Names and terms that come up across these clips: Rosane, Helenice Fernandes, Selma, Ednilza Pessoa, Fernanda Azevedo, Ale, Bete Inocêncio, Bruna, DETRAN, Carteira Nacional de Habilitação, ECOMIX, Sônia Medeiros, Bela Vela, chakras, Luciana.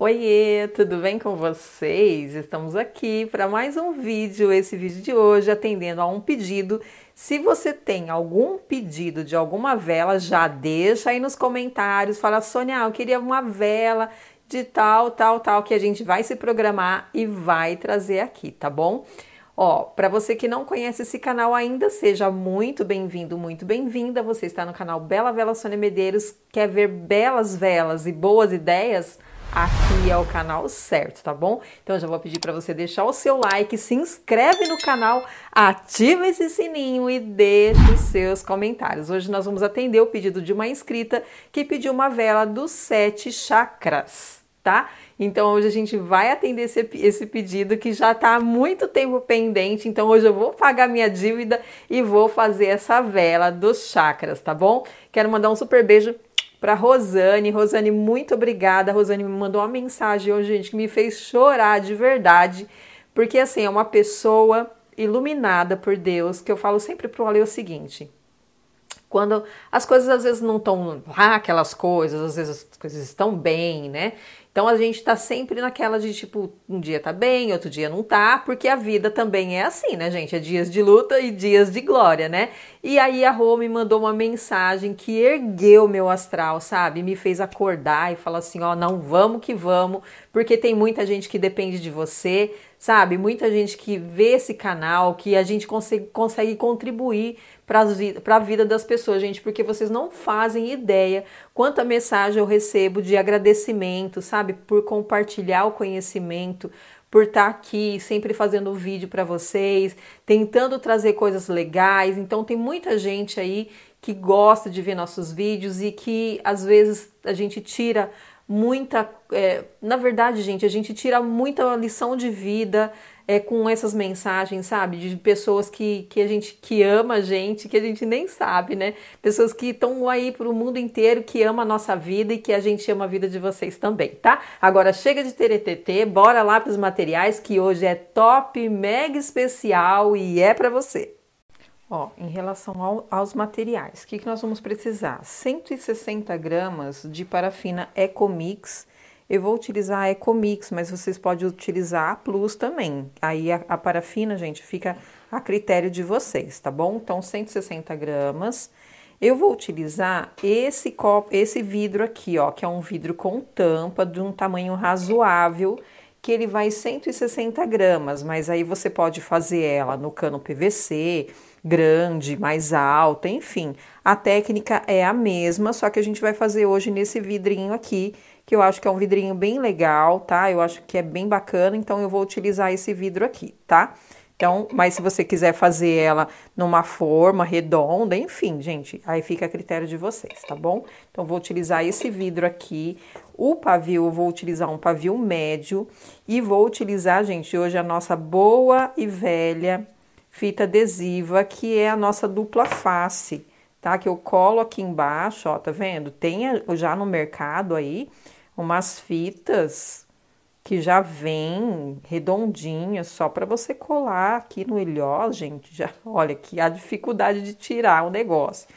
Oiê, tudo bem com vocês? Estamos aqui para mais um vídeo, esse vídeo de hoje atendendo a um pedido. Se você tem algum pedido de alguma vela, já deixa aí nos comentários, fala: Sônia, eu queria uma vela de tal, tal, tal, que a gente vai se programar e vai trazer aqui, tá bom? Ó, para você que não conhece esse canal ainda, seja muito bem-vindo, muito bem-vinda. Você está no canal Bela Vela Sônia Medeiros, quer ver belas velas e boas ideias? Aqui é o canal certo, tá bom? Então já vou pedir para você deixar o seu like, se inscreve no canal, ativa esse sininho e deixa os seus comentários. Hoje nós vamos atender o pedido de uma inscrita que pediu uma vela dos 7 chakras, tá? Então hoje a gente vai atender esse pedido que já tá há muito tempo pendente. Então hoje eu vou pagar minha dívida e vou fazer essa vela dos chakras, tá bom? Quero mandar um super beijo para Rosane. Rosane, muito obrigada. Rosane me mandou uma mensagem hoje, gente, que me fez chorar de verdade, porque assim, é uma pessoa iluminada por Deus, que eu falo sempre pro Ale o seguinte: quando as coisas às vezes não estão lá, aquelas coisas, às vezes as coisas estão bem, né? Então a gente tá sempre naquela de tipo, um dia tá bem, outro dia não tá, porque a vida também é assim, né, gente? É dias de luta e dias de glória, né? E aí a Rô me mandou uma mensagem que ergueu meu astral, sabe? Me fez acordar e falar assim: ó, não, vamos que vamos, porque tem muita gente que depende de você, sabe? Muita gente que vê esse canal, que a gente consegue contribuir para a vida das pessoas, gente, porque vocês não fazem ideia quanta mensagem eu recebo de agradecimento, sabe? Por compartilhar o conhecimento, por estar aqui sempre fazendo vídeo para vocês, tentando trazer coisas legais. Então tem muita gente aí que gosta de ver nossos vídeos e que às vezes a gente tira muita... na verdade, gente, a gente tira muita lição de vida com essas mensagens, sabe? De pessoas que ama a gente, que a gente nem sabe, né? Pessoas que estão aí pro mundo inteiro, que ama a nossa vida e que a gente ama a vida de vocês também, tá? Agora chega de TTT, bora lá pros materiais, que hoje é top, mega especial e é pra você. Ó, em relação aos materiais, o que nós vamos precisar? 160 gramas de parafina ECOMIX. Eu vou utilizar a ECOMIX, mas vocês podem utilizar a Plus também. Aí a parafina, gente, fica a critério de vocês, tá bom? Então, 160 gramas. Eu vou utilizar esse copo, esse vidro aqui, ó, que é um vidro com tampa de um tamanho razoável, que ele vai 160 gramas, mas aí você pode fazer ela no cano PVC, grande, mais alta, enfim. A técnica é a mesma, só que a gente vai fazer hoje nesse vidrinho aqui, que eu acho que é um vidrinho bem legal, tá? Eu acho que é bem bacana, então eu vou utilizar esse vidro aqui, tá? Então, mas se você quiser fazer ela numa forma redonda, enfim, gente, aí fica a critério de vocês, tá bom? Então, vou utilizar esse vidro aqui. O pavio, eu vou utilizar um pavio médio e vou utilizar, gente, hoje a nossa boa e velha fita adesiva, que é a nossa dupla face, tá? Que eu colo aqui embaixo, ó, tá vendo? Tem já no mercado aí umas fitas que já vem redondinha, só para você colar aqui no ilhós, gente. Já, olha que a dificuldade de tirar o negócio.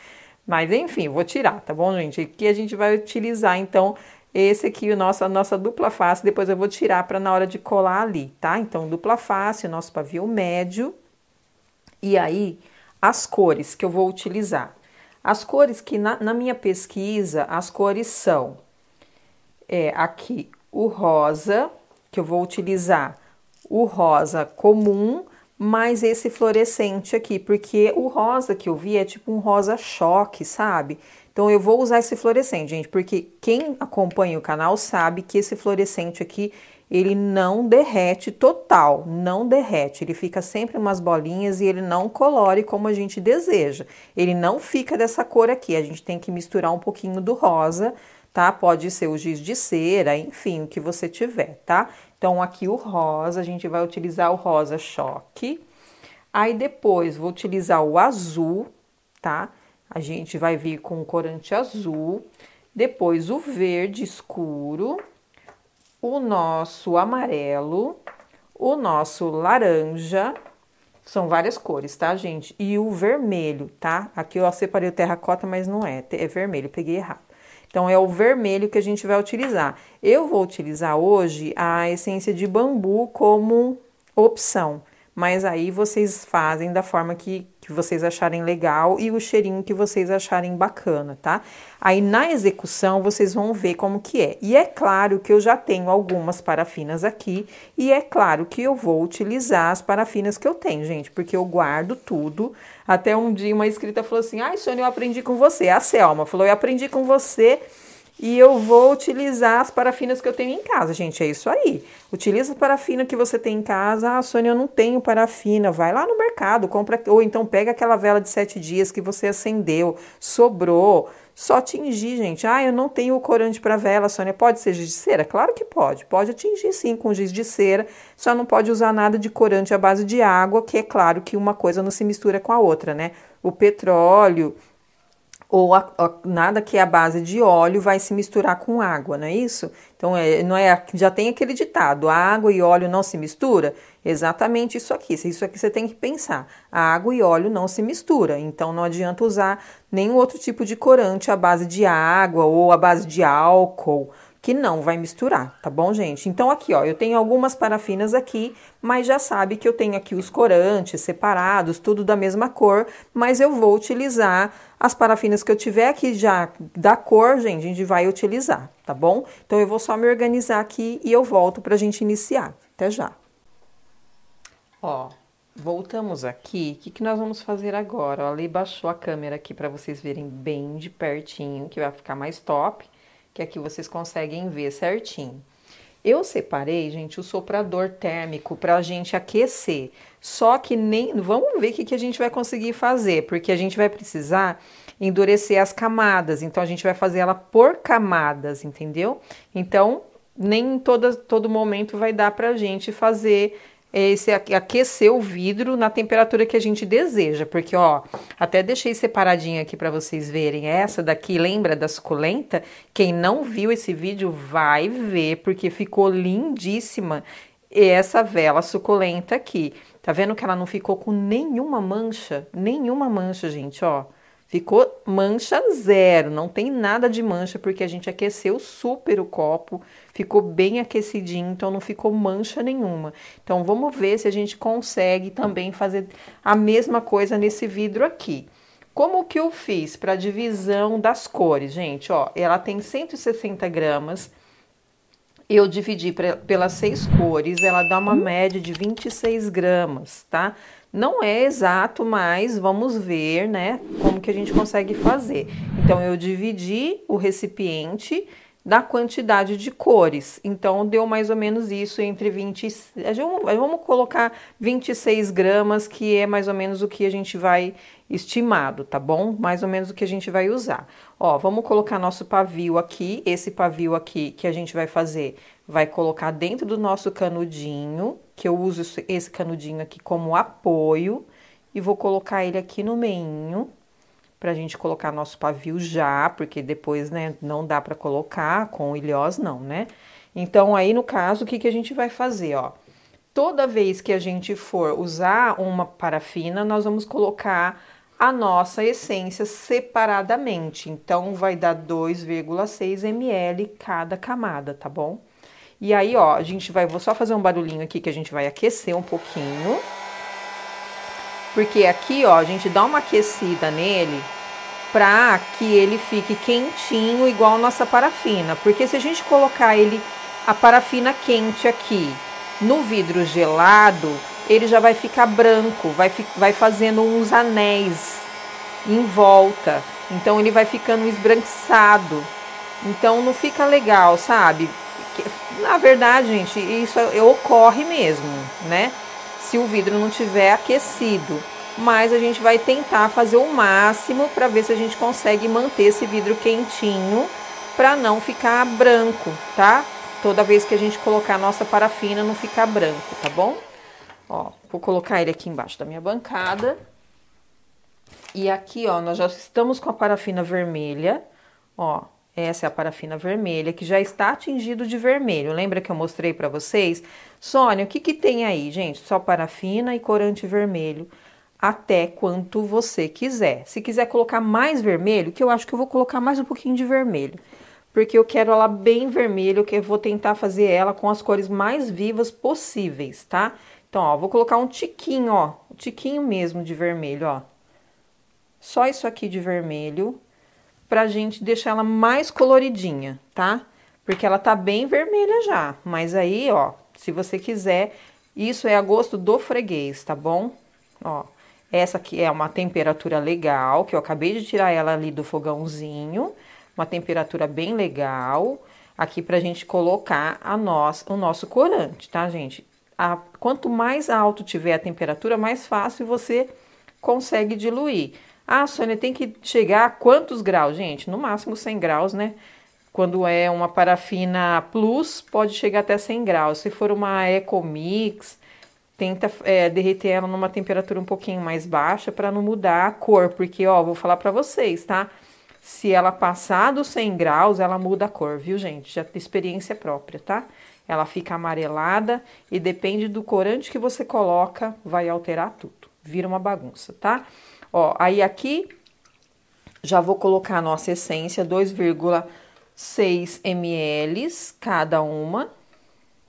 Mas enfim, vou tirar, tá bom, gente? Aqui a gente vai utilizar, então, esse aqui, a nossa dupla face. Depois eu vou tirar para na hora de colar ali, tá? Então, dupla face, nosso pavio médio. E aí, as cores que eu vou utilizar. As cores que na minha pesquisa, as cores são... aqui, o rosa, que eu vou utilizar o rosa comum, mais esse fluorescente aqui, porque o rosa que eu vi é tipo um rosa choque, sabe? Então, eu vou usar esse fluorescente, gente, porque quem acompanha o canal sabe que esse fluorescente aqui, ele não derrete total, não derrete. Ele fica sempre umas bolinhas e ele não colore como a gente deseja. Ele não fica dessa cor aqui, a gente tem que misturar um pouquinho do rosa, tá? Pode ser o giz de cera, enfim, o que você tiver, tá? Então, aqui o rosa, a gente vai utilizar o rosa choque. Aí, depois, vou utilizar o azul, tá? A gente vai vir com o corante azul. Depois, o verde escuro. O nosso amarelo. O nosso laranja. São várias cores, tá, gente? E o vermelho, tá? Aqui eu separei o terracota, mas não é vermelho, peguei errado. Então, é o vermelho que a gente vai utilizar. Eu vou utilizar hoje a essência de bambu como opção, mas aí vocês fazem da forma que vocês acharem legal e o cheirinho que vocês acharem bacana, tá? Aí, na execução, vocês vão ver como que é. E é claro que eu já tenho algumas parafinas aqui, e é claro que eu vou utilizar as parafinas que eu tenho, gente, porque eu guardo tudo. Até um dia uma inscrita falou assim, ai, Sônia, eu aprendi com você. A Selma falou, eu aprendi com você e eu vou utilizar as parafinas que eu tenho em casa, gente, é isso aí. Utiliza a parafina que você tem em casa. Ah, Sônia, eu não tenho parafina. Vai lá no mercado, compra, ou então pega aquela vela de 7 dias que você acendeu, sobrou, só tingir, gente. Ah, eu não tenho o corante para vela, Sônia, pode ser giz de cera? Claro que pode, pode tingir sim com giz de cera, só não pode usar nada de corante à base de água, que é claro que uma coisa não se mistura com a outra, né? O petróleo ou nada que é a base de óleo vai se misturar com água, não é isso? Então, já tem aquele ditado, a água e óleo não se mistura? Exatamente isso aqui, você tem que pensar, a água e óleo não se mistura, então não adianta usar nenhum outro tipo de corante à base de água ou à base de álcool, que não vai misturar, tá bom, gente? Então, aqui, ó, eu tenho algumas parafinas aqui, mas já sabe que eu tenho aqui os corantes separados, tudo da mesma cor, mas eu vou utilizar as parafinas que eu tiver aqui já da cor, gente, a gente vai utilizar, tá bom? Então, eu vou só me organizar aqui e eu volto pra gente iniciar. Até já! Ó, voltamos aqui. O que nós vamos fazer agora? A Ale baixou a câmera aqui pra vocês verem bem de pertinho, que vai ficar mais top. Que aqui vocês conseguem ver certinho. Eu separei, gente, o soprador térmico pra gente aquecer. Só que nem... Vamos ver o que a gente vai conseguir fazer, porque a gente vai precisar endurecer as camadas. Então, a gente vai fazer ela por camadas, entendeu? Então, nem em todo momento vai dar pra gente fazer... aquecer o vidro na temperatura que a gente deseja, porque, ó, até deixei separadinho aqui pra vocês verem. Essa daqui, lembra da suculenta? Quem não viu esse vídeo vai ver, porque ficou lindíssima essa vela suculenta aqui. Tá vendo que ela não ficou com nenhuma mancha? Nenhuma mancha, gente, ó. Ficou mancha zero, não tem nada de mancha, porque a gente aqueceu super o copo, ficou bem aquecidinho, então não ficou mancha nenhuma. Então, vamos ver se a gente consegue também fazer a mesma coisa nesse vidro aqui. Como que eu fiz para divisão das cores, gente? Ó, ela tem 160 gramas, eu dividi pelas 6 cores, ela dá uma média de 26 gramas, tá? Não é exato, mas vamos ver, né, como que a gente consegue fazer. Então, eu dividi o recipiente da quantidade de cores. Então, deu mais ou menos isso entre 20... Vamos colocar 26 gramas, que é mais ou menos o que a gente vai estimado, tá bom? Mais ou menos o que a gente vai usar. Ó, vamos colocar nosso pavio aqui. Esse pavio aqui que a gente vai fazer, vai colocar dentro do nosso canudinho... que eu uso esse canudinho aqui como apoio, e vou colocar ele aqui no meinho, pra gente colocar nosso pavio já, porque depois, né, não dá pra colocar com ilhós não, né? Então, aí, no caso, o que a gente vai fazer, ó? Toda vez que a gente for usar uma parafina, nós vamos colocar a nossa essência separadamente. Então, vai dar 2,6 ml cada camada, tá bom? E aí, ó, a gente vai... Vou só fazer um barulhinho aqui que a gente vai aquecer um pouquinho. Porque aqui, ó, a gente dá uma aquecida nele pra que ele fique quentinho igual a nossa parafina. Porque se a gente colocar ele, a parafina quente aqui, no vidro gelado, ele já vai ficar branco, vai fazendo uns anéis em volta. Então, ele vai ficando esbranquiçado. Então, não fica legal, sabe? Na verdade, gente, isso ocorre mesmo, né? Se o vidro não tiver aquecido. Mas a gente vai tentar fazer o máximo para ver se a gente consegue manter esse vidro quentinho para não ficar branco, tá? Toda vez que a gente colocar a nossa parafina, não ficar branco, tá bom? Ó, vou colocar ele aqui embaixo da minha bancada. E aqui, ó, nós já estamos com a parafina vermelha, ó. Essa é a parafina vermelha, que já está tingido de vermelho. Lembra que eu mostrei para vocês? Sônia, o que tem aí, gente? Só parafina e corante vermelho, até quanto você quiser. Se quiser colocar mais vermelho, que eu acho que eu vou colocar mais um pouquinho de vermelho. porque eu quero ela bem vermelha, que eu vou tentar fazer ela com as cores mais vivas possíveis, tá? Então, ó, vou colocar um tiquinho, ó, um tiquinho mesmo de vermelho, ó. Só isso aqui de vermelho, pra gente deixar ela mais coloridinha, tá? Porque ela tá bem vermelha já, mas aí, ó, se você quiser, isso é a gosto do freguês, tá bom? Ó, essa aqui é uma temperatura legal, que eu acabei de tirar ela ali do fogãozinho, uma temperatura bem legal, aqui pra gente colocar o nosso corante, tá, gente? Quanto mais alto tiver a temperatura, mais fácil você consegue diluir. Ah, Sônia, tem que chegar a quantos graus? Gente, no máximo 100 graus, né? Quando é uma parafina plus, pode chegar até 100 graus. Se for uma ECOMIX, tenta derreter ela numa temperatura um pouquinho mais baixa para não mudar a cor. Porque, ó, vou falar para vocês, tá? Se ela passar dos 100 graus, ela muda a cor, viu, gente? Já tem experiência própria, tá? Ela fica amarelada e depende do corante que você coloca, vai alterar tudo. Vira uma bagunça, tá? Ó, aí aqui já vou colocar a nossa essência, 2,6 ml cada uma.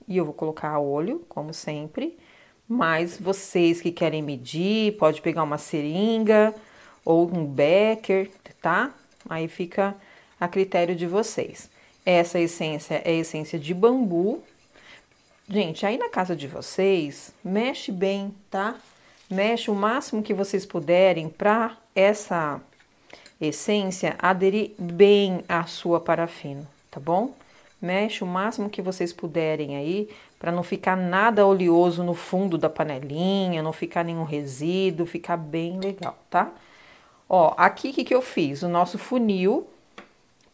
E eu vou colocar a olho, como sempre. Mas vocês que querem medir, pode pegar uma seringa ou um becker, tá? Aí fica a critério de vocês. Essa essência é essência de bambu. Gente, aí na casa de vocês, mexe bem, tá? Mexe o máximo que vocês puderem para essa essência aderir bem à sua parafina, tá bom? Mexe o máximo que vocês puderem aí, para não ficar nada oleoso no fundo da panelinha, não ficar nenhum resíduo, ficar bem legal, tá? Ó, aqui o que que eu fiz? O nosso funil,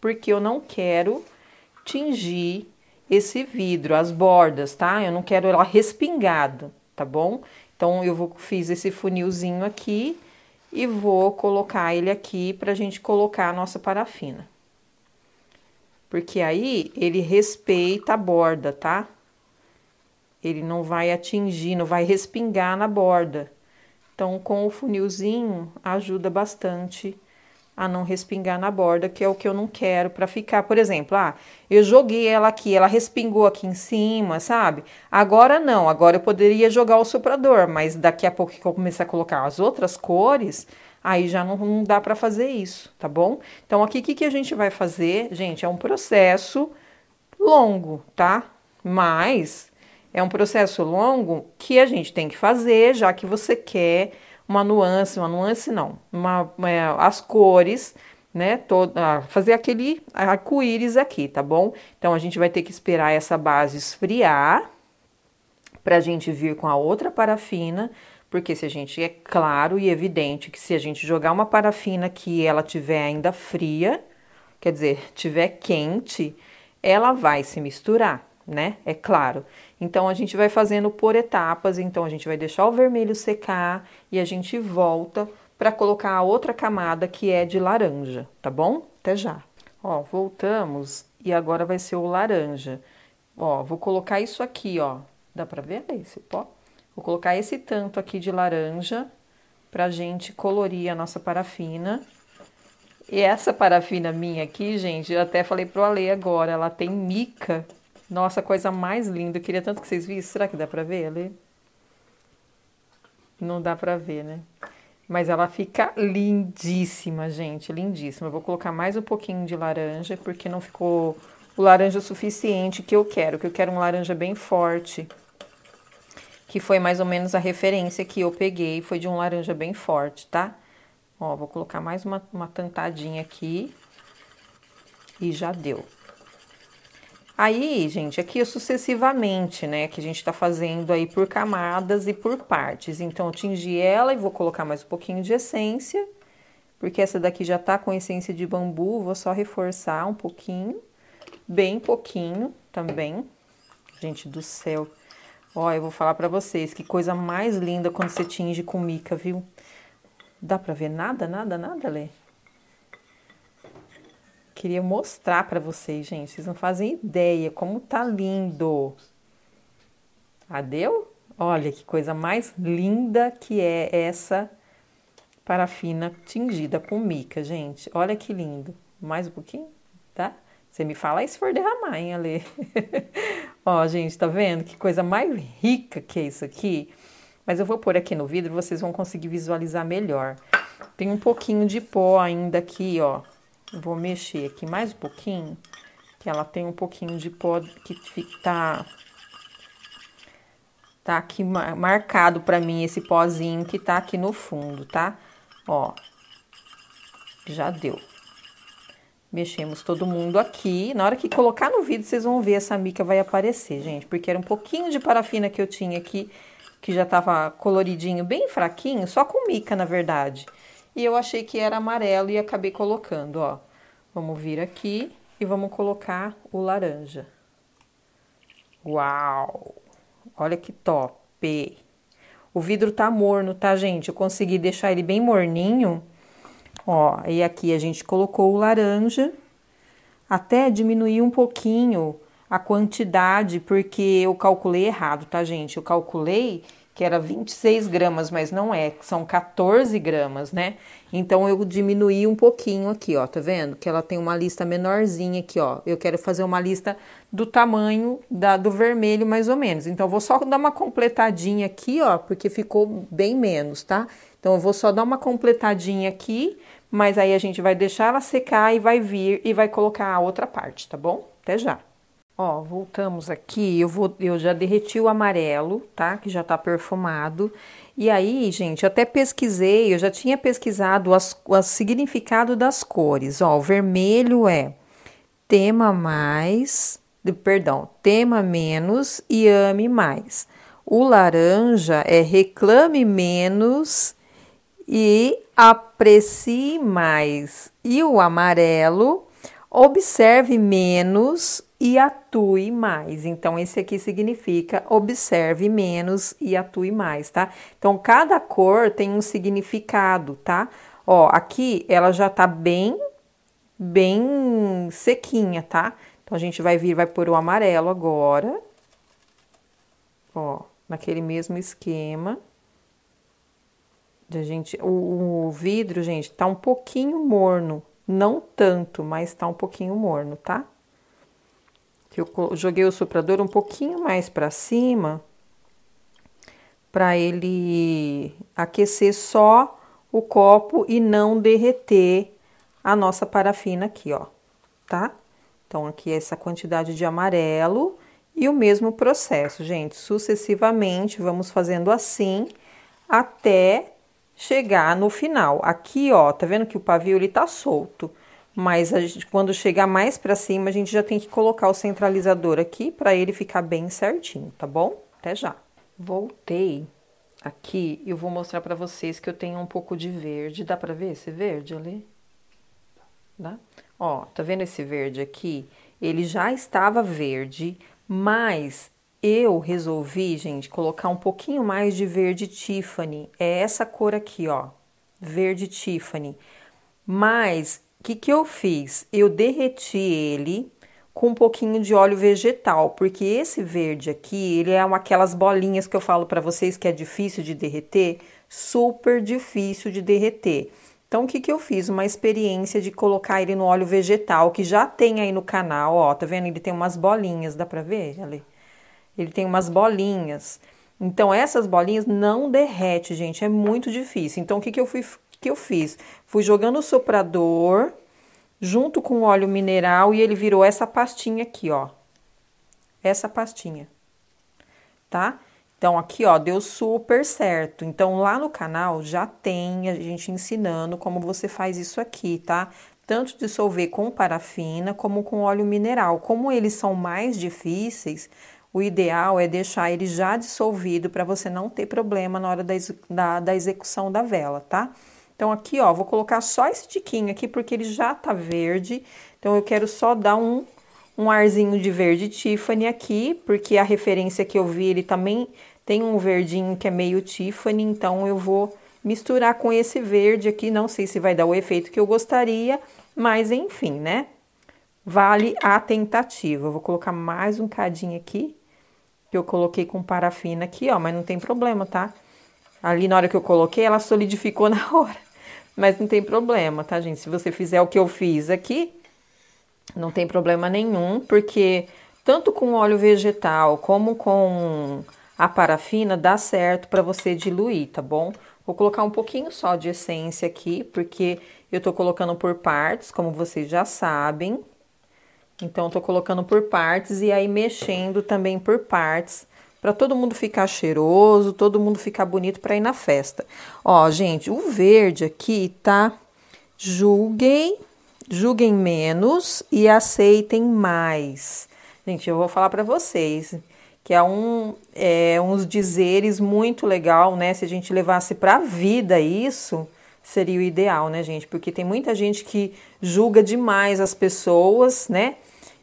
porque eu não quero tingir esse vidro, as bordas, tá? Eu não quero ela respingada, tá bom? Então, eu fiz esse funilzinho aqui e vou colocar ele aqui pra gente colocar a nossa parafina. Porque aí, ele respeita a borda, tá? Ele não vai atingir, não vai respingar na borda. Então, com o funilzinho, ajuda bastante a não respingar na borda, que é o que eu não quero pra ficar. Por exemplo, ah, eu joguei ela aqui, ela respingou aqui em cima, sabe? Agora não, agora eu poderia jogar o soprador, mas daqui a pouco que eu começar a colocar as outras cores, aí já não dá pra fazer isso, tá bom? Então, aqui, o que que a gente vai fazer? Gente, é um processo longo, tá? Mas é um processo longo que a gente tem que fazer, já que você quer as cores, né, fazer aquele arco-íris aqui, tá bom? Então, a gente vai ter que esperar essa base esfriar, pra gente vir com a outra parafina, porque se a gente, é claro e evidente que se a gente jogar uma parafina que ela tiver ainda fria, quer dizer, tiver quente, ela vai se misturar, né? É claro. Então, a gente vai fazendo por etapas, então a gente vai deixar o vermelho secar e a gente volta para colocar a outra camada que é de laranja, tá bom? Até já. Ó, voltamos e agora vai ser o laranja. Ó, vou colocar isso aqui, ó. Dá pra ver esse pó? Vou colocar esse tanto aqui de laranja pra gente colorir a nossa parafina. E essa parafina minha aqui, gente, eu até falei pro Ale agora, ela tem mica. Nossa, coisa mais linda. Eu queria tanto que vocês vissem. Será que dá pra ver, Ale? Não dá pra ver, né? Mas ela fica lindíssima, gente. Lindíssima. Eu vou colocar mais um pouquinho de laranja, porque não ficou o laranja suficiente que eu quero. Que eu quero um laranja bem forte. Que foi mais ou menos a referência que eu peguei. Foi de um laranja bem forte, tá? Ó, vou colocar mais uma tantadinha aqui. E já deu. Aí, gente, aqui sucessivamente, né, que a gente tá fazendo aí por camadas e por partes. Então, eu tingi ela e vou colocar mais um pouquinho de essência, porque essa daqui já tá com essência de bambu, vou só reforçar um pouquinho, bem pouquinho também. Gente do céu, ó, eu vou falar pra vocês, que coisa mais linda quando você tinge com mica, viu? Dá pra ver nada, nada, nada, Lê? Queria mostrar pra vocês, gente. Vocês não fazem ideia como tá lindo. Ah, deu? Olha que coisa mais linda que é essa parafina tingida com mica, gente. Olha que lindo. Mais um pouquinho, tá? Você me fala aí se for derramar, hein, Ale? Ó, gente, tá vendo? Que coisa mais rica que é isso aqui. Mas eu vou pôr aqui no vidro, vocês vão conseguir visualizar melhor. Tem um pouquinho de pó ainda aqui, ó. Vou mexer aqui mais um pouquinho, que ela tem um pouquinho de pó que tá... Tá aqui marcado pra mim esse pozinho que tá aqui no fundo, tá? Ó, já deu. Mexemos todo mundo aqui. Na hora que colocar no vidro, vocês vão ver essa mica vai aparecer, gente. Porque era um pouquinho de parafina que eu tinha aqui, que já tava coloridinho, bem fraquinho, só com mica, na verdade. E eu achei que era amarelo e acabei colocando, ó. Vamos vir aqui e vamos colocar o laranja. Uau! Olha que top! O vidro tá morno, tá, gente? Eu consegui deixar ele bem morninho. Ó, e aqui a gente colocou o laranja. Até diminuir um pouquinho a quantidade, porque eu calculei errado, tá, gente? Eu calculei que era 26 gramas, mas não é. São 14 gramas, né? Então, eu diminuí um pouquinho aqui, ó. Tá vendo? Que ela tem uma lista menorzinha aqui, ó. Eu quero fazer uma lista do tamanho do vermelho, mais ou menos. Então, eu vou só dar uma completadinha aqui, ó. Porque ficou bem menos, tá? Então, eu vou só dar uma completadinha aqui. Mas aí, a gente vai deixar ela secar e vai vir e vai colocar a outra parte, tá bom? Até já! Ó, voltamos aqui, eu já derreti o amarelo, tá? Que já tá perfumado. E aí, gente, eu até pesquisei, eu já tinha pesquisado o significado das cores. Ó, o vermelho é tema mais, perdão, tema menos e ame mais. O laranja é reclame menos e aprecie mais. E o amarelo, observe menos e atue mais. Então, esse aqui significa observe menos e atue mais, tá? Então, cada cor tem um significado, tá? Ó, aqui ela já tá bem sequinha, tá? Então, a gente vai vir, vai pôr o amarelo agora. Ó, naquele mesmo esquema. O vidro, gente, tá um pouquinho morno. Não tanto, mas tá um pouquinho morno, tá? Eu joguei o soprador um pouquinho mais pra cima, pra ele aquecer só o copo e não derreter a nossa parafina aqui, ó, tá? Então, aqui essa quantidade de amarelo e o mesmo processo, gente. Sucessivamente, vamos fazendo assim até chegar no final. Aqui, ó, tá vendo que o pavio, ele tá solto. Mas a gente, quando chegar mais pra cima, a gente já tem que colocar o centralizador aqui pra ele ficar bem certinho, tá bom? Até já. Voltei aqui e eu vou mostrar pra vocês que eu tenho um pouco de verde. Dá pra ver esse verde ali? Dá? Ó, tá vendo esse verde aqui? Ele já estava verde, mas eu resolvi, gente, colocar um pouquinho mais de verde Tiffany. É essa cor aqui, ó. Verde Tiffany. Mas... o que que eu fiz? Eu derreti ele com um pouquinho de óleo vegetal, porque esse verde aqui, ele é aquelas bolinhas que eu falo pra vocês que é difícil de derreter, super difícil de derreter. Então, o que que eu fiz? Uma experiência de colocar ele no óleo vegetal, que já tem aí no canal, ó, tá vendo? Ele tem umas bolinhas, dá pra ver, Ale? Ele tem umas bolinhas. Então, essas bolinhas não derrete, gente, é muito difícil. Então, o que que eu fui... que eu fiz? Fui jogando o soprador junto com o óleo mineral e ele virou essa pastinha aqui, ó. Essa pastinha, tá? Então, aqui, ó, deu super certo. Então, lá no canal já tem a gente ensinando como você faz isso aqui, tá? Tanto dissolver com parafina como com óleo mineral. Como eles são mais difíceis, o ideal é deixar ele já dissolvido para você não ter problema na hora da execução da vela, tá? Então, aqui, ó, vou colocar só esse tiquinho aqui, porque ele já tá verde. Então, eu quero só dar um arzinho de verde Tiffany aqui, porque a referência que eu vi, ele também tem um verdinho que é meio Tiffany. Então, eu vou misturar com esse verde aqui. Não sei se vai dar o efeito que eu gostaria, mas enfim, né? Vale a tentativa. Eu vou colocar mais um cadinho aqui, que eu coloquei com parafina aqui, ó, mas não tem problema, tá? Ali, na hora que eu coloquei, ela solidificou na hora. Mas não tem problema, tá, gente? Se você fizer o que eu fiz aqui, Não tem problema nenhum, porque tanto com óleo vegetal como com a parafina dá certo para você diluir, tá bom? Vou colocar um pouquinho só de essência aqui, porque eu tô colocando por partes, como vocês já sabem. Então, tô colocando por partes e aí mexendo também por partes, para todo mundo ficar cheiroso, todo mundo ficar bonito para ir na festa. Ó, gente, o verde aqui, tá? Julguem menos e aceitem mais. Gente, eu vou falar para vocês que é uns dizeres muito legal, né? Se a gente levasse pra vida isso, seria o ideal, né, gente? Porque tem muita gente que julga demais as pessoas, né?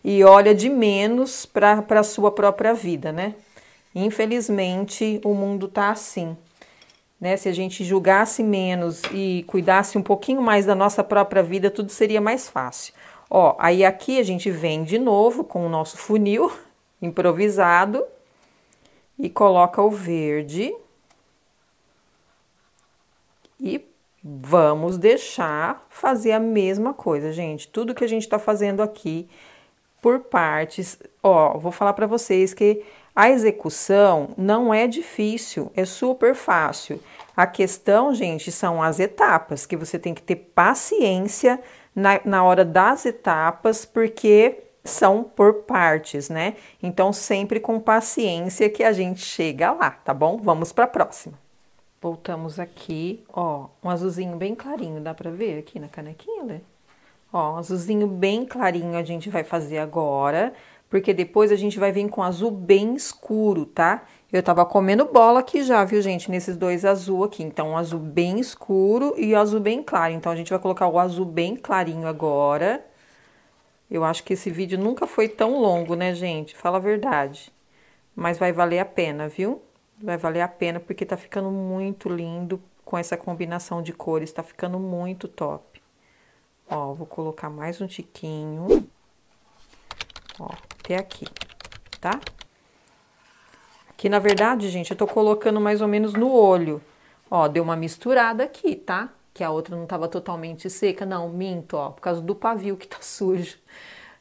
E olha de menos pra sua própria vida, né? Infelizmente, o mundo tá assim, né? Se a gente julgasse menos e cuidasse um pouquinho mais da nossa própria vida, tudo seria mais fácil. Ó, aí aqui a gente vem de novo com o nosso funil improvisado. E coloca o verde. E vamos deixar fazer a mesma coisa, gente. Tudo que a gente tá fazendo aqui por partes. Ó, vou falar pra vocês que a execução não é difícil, é super fácil. A questão, gente, são as etapas, que você tem que ter paciência na hora das etapas, porque são por partes, né? Então, sempre com paciência que a gente chega lá, tá bom? Vamos pra próxima. Voltamos aqui, ó, um azulzinho bem clarinho, dá pra ver aqui na canequinha, né? Ó, um azulzinho bem clarinho a gente vai fazer agora, porque depois a gente vai vir com azul bem escuro, tá? Eu tava comendo bola aqui já, viu, gente? Nesses dois azul aqui, então um azul bem escuro e um azul bem claro. Então, a gente vai colocar o azul bem clarinho agora. Eu acho que esse vídeo nunca foi tão longo, né, gente? Fala a verdade. Mas vai valer a pena, viu? Vai valer a pena porque tá ficando muito lindo com essa combinação de cores. Tá ficando muito top. Ó, vou colocar mais um tiquinho. Ó, até aqui, tá? Aqui, na verdade, gente, eu tô colocando mais ou menos no olho. Ó, deu uma misturada aqui, tá? Que a outra não tava totalmente seca. Não, minto, ó, por causa do pavio que tá sujo.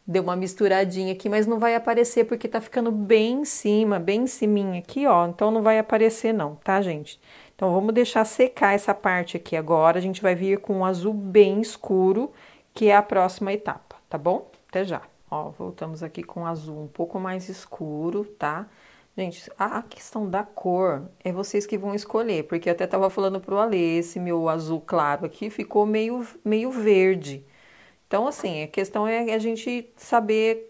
Deu uma misturadinha aqui, mas não vai aparecer porque tá ficando bem em cima, bem em ciminha aqui, ó. Então, não vai aparecer não, tá, gente? Então, vamos deixar secar essa parte aqui agora. A gente vai vir com um azul bem escuro, que é a próxima etapa, tá bom? Até já. Ó, voltamos aqui com azul um pouco mais escuro, tá? Gente, a questão da cor é vocês que vão escolher, porque eu até tava falando pro Ale, esse meu azul claro aqui ficou meio verde. Então, assim, a questão é a gente saber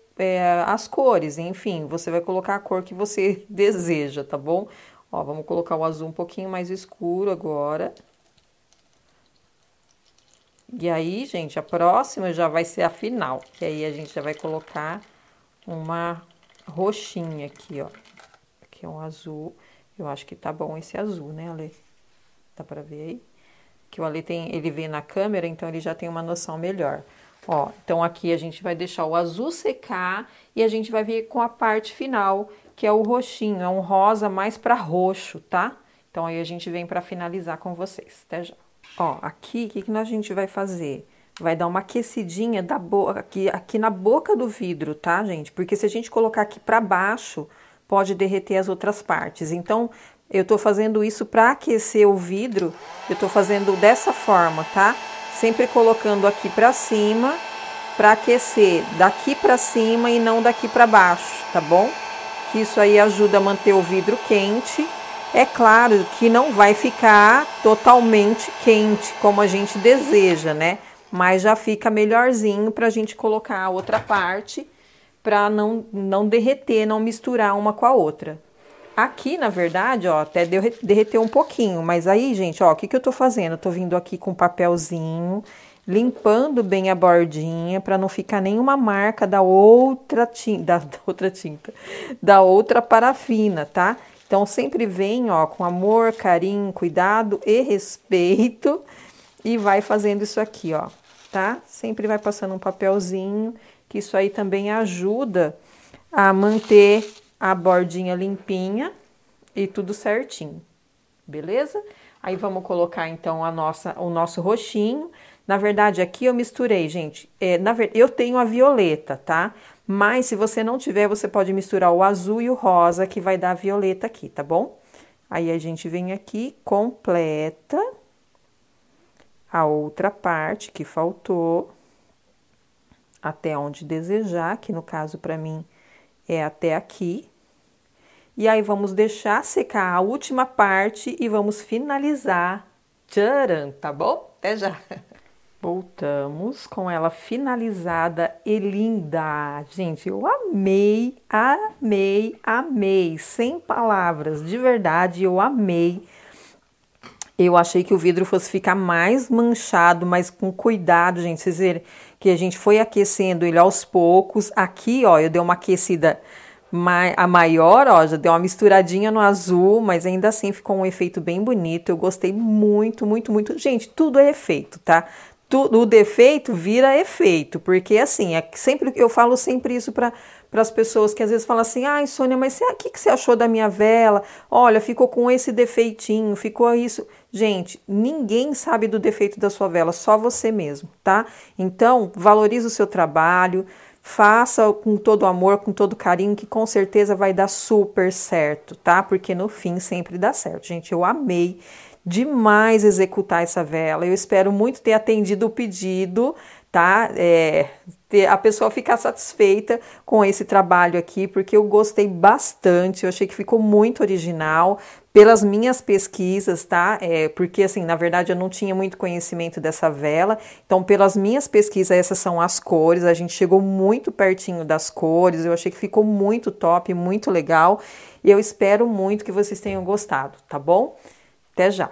as cores, enfim, você vai colocar a cor que você deseja, tá bom? Ó, vamos colocar o azul um pouquinho mais escuro agora. E aí, gente, a próxima já vai ser a final, que aí a gente já vai colocar uma roxinha aqui, ó. Que é um azul, eu acho que tá bom esse azul, né, Ale? Dá pra ver aí? Que o Ale ele vê na câmera, então ele já tem uma noção melhor. Ó, então aqui a gente vai deixar o azul secar e a gente vai vir com a parte final, que é o roxinho, é um rosa mais pra roxo, tá? Então aí a gente vem pra finalizar com vocês, até já. Ó, aqui, o que a gente vai fazer? Vai dar uma aquecidinha da boca, aqui na boca do vidro, tá, gente? Porque se a gente colocar aqui pra baixo, pode derreter as outras partes. Então, eu tô fazendo isso para aquecer o vidro, eu tô fazendo dessa forma, tá? Sempre colocando aqui para cima, para aquecer daqui para cima e não daqui para baixo, tá bom? Que isso aí ajuda a manter o vidro quente. É claro que não vai ficar totalmente quente, como a gente deseja, né? Mas já fica melhorzinho pra gente colocar a outra parte, para não derreter, não misturar uma com a outra. Aqui, na verdade, ó, até derreteu um pouquinho, mas aí, gente, ó, o que eu tô fazendo? Eu tô vindo aqui com papelzinho, limpando bem a bordinha, para não ficar nenhuma marca da outra parafina, tá? Então, sempre vem, ó, com amor, carinho, cuidado e respeito, e vai fazendo isso aqui, ó, tá? Sempre vai passando um papelzinho. Isso aí também ajuda a manter a bordinha limpinha e tudo certinho, beleza? Aí vamos colocar então o nosso roxinho. Na verdade, aqui eu misturei, gente. Eu tenho a violeta, tá? Mas se você não tiver, você pode misturar o azul e o rosa, que vai dar a violeta aqui, tá bom? Aí a gente vem aqui, completa a outra parte que faltou, até onde desejar, que no caso para mim é até aqui. E aí vamos deixar secar a última parte e vamos finalizar. Tcharam, tá bom? Até já! Voltamos com ela finalizada e linda. Gente, eu amei, amei, amei. Sem palavras, de verdade, eu amei. Eu achei que o vidro fosse ficar mais manchado, mas com cuidado, gente. Vocês viram que a gente foi aquecendo ele aos poucos. Aqui, ó, eu dei uma aquecida a maior, ó, já deu uma misturadinha no azul, mas ainda assim ficou um efeito bem bonito. Eu gostei muito, muito, muito. Gente, tudo é efeito, tá? Tudo, o defeito vira efeito, porque assim, eu falo sempre isso para as pessoas que às vezes falam assim: ai, Sônia, mas o que você achou da minha vela? Olha, ficou com esse defeitinho, ficou isso. Gente, ninguém sabe do defeito da sua vela, só você mesmo, tá? Então, valorize o seu trabalho, faça com todo amor, com todo carinho, que com certeza vai dar super certo, tá? Porque no fim sempre dá certo. Gente, eu amei demais executar essa vela. Eu espero muito ter atendido o pedido, tá? A pessoa ficar satisfeita com esse trabalho aqui, porque eu gostei bastante. Eu achei que ficou muito original pelas minhas pesquisas, tá? Porque assim, na verdade, eu não tinha muito conhecimento dessa vela. Então, pelas minhas pesquisas, essas são as cores. A gente chegou muito pertinho das cores. Eu achei que ficou muito top, muito legal. E eu espero muito que vocês tenham gostado, tá bom? Até já!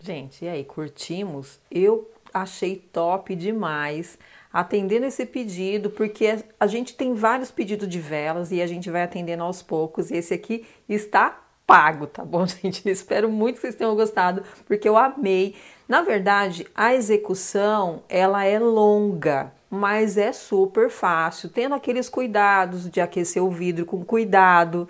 Gente, e aí, curtimos? Eu achei top demais atendendo esse pedido, porque a gente tem vários pedidos de velas e a gente vai atendendo aos poucos. E esse aqui está pago, tá bom, gente? Eu espero muito que vocês tenham gostado, porque eu amei. Na verdade, a execução, ela é longa, mas é super fácil, tendo aqueles cuidados de aquecer o vidro com cuidado,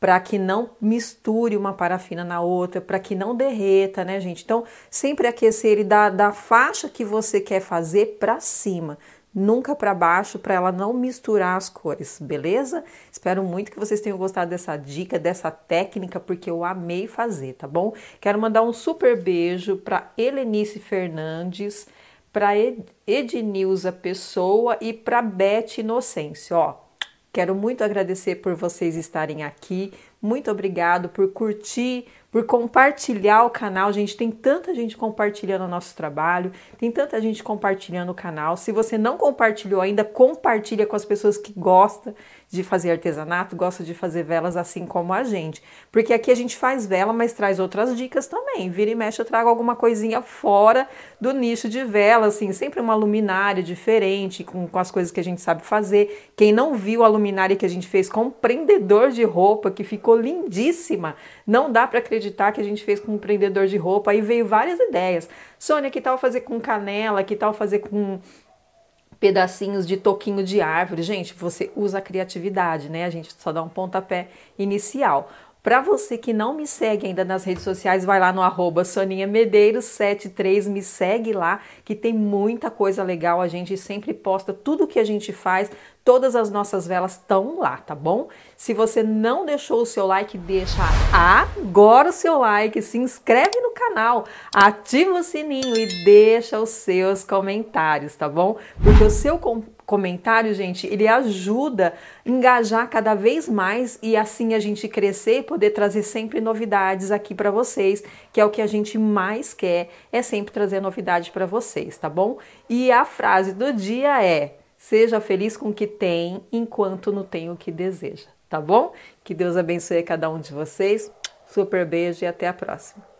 para que não misture uma parafina na outra, para que não derreta, né, gente? Então, sempre aquecer ele da faixa que você quer fazer para cima, nunca para baixo, para ela não misturar as cores, beleza? Espero muito que vocês tenham gostado dessa dica, dessa técnica, porque eu amei fazer, tá bom? Quero mandar um super beijo para Helenice Fernandes, para Ednilza Pessoa e para Bete Inocêncio, ó. Quero muito agradecer por vocês estarem aqui. Muito obrigado por curtir, por compartilhar o canal. Gente, tem tanta gente compartilhando o nosso trabalho, tem tanta gente compartilhando o canal. Se você não compartilhou ainda, compartilha com as pessoas que gostam de fazer artesanato, gostam de fazer velas assim como a gente. Porque aqui a gente faz vela, mas traz outras dicas também. Vira e mexe, eu trago alguma coisinha fora do nicho de vela, assim, sempre uma luminária diferente, com as coisas que a gente sabe fazer. Quem não viu a luminária que a gente fez com um prendedor de roupa, que ficou lindíssima, não dá para acreditar que a gente fez com um prendedor de roupa, aí veio várias ideias. Sônia, que tal fazer com canela, que tal fazer com pedacinhos de toquinho de árvore? Gente, você usa a criatividade, né? A gente só dá um pontapé inicial. Para você que não me segue ainda nas redes sociais, vai lá no @SoninhaMedeiros73, me segue lá, que tem muita coisa legal. A gente sempre posta tudo que a gente faz, todas as nossas velas estão lá, tá bom? Se você não deixou o seu like, deixa agora o seu like, se inscreve no canal, ativa o sininho e deixa os seus comentários, tá bom? Porque o seu comentário, gente, ele ajuda a engajar cada vez mais e assim a gente crescer e poder trazer sempre novidades aqui para vocês, que é o que a gente mais quer, é sempre trazer novidade para vocês, tá bom? E a frase do dia é: seja feliz com o que tem, enquanto não tem o que deseja, tá bom? Que Deus abençoe a cada um de vocês, super beijo e até a próxima.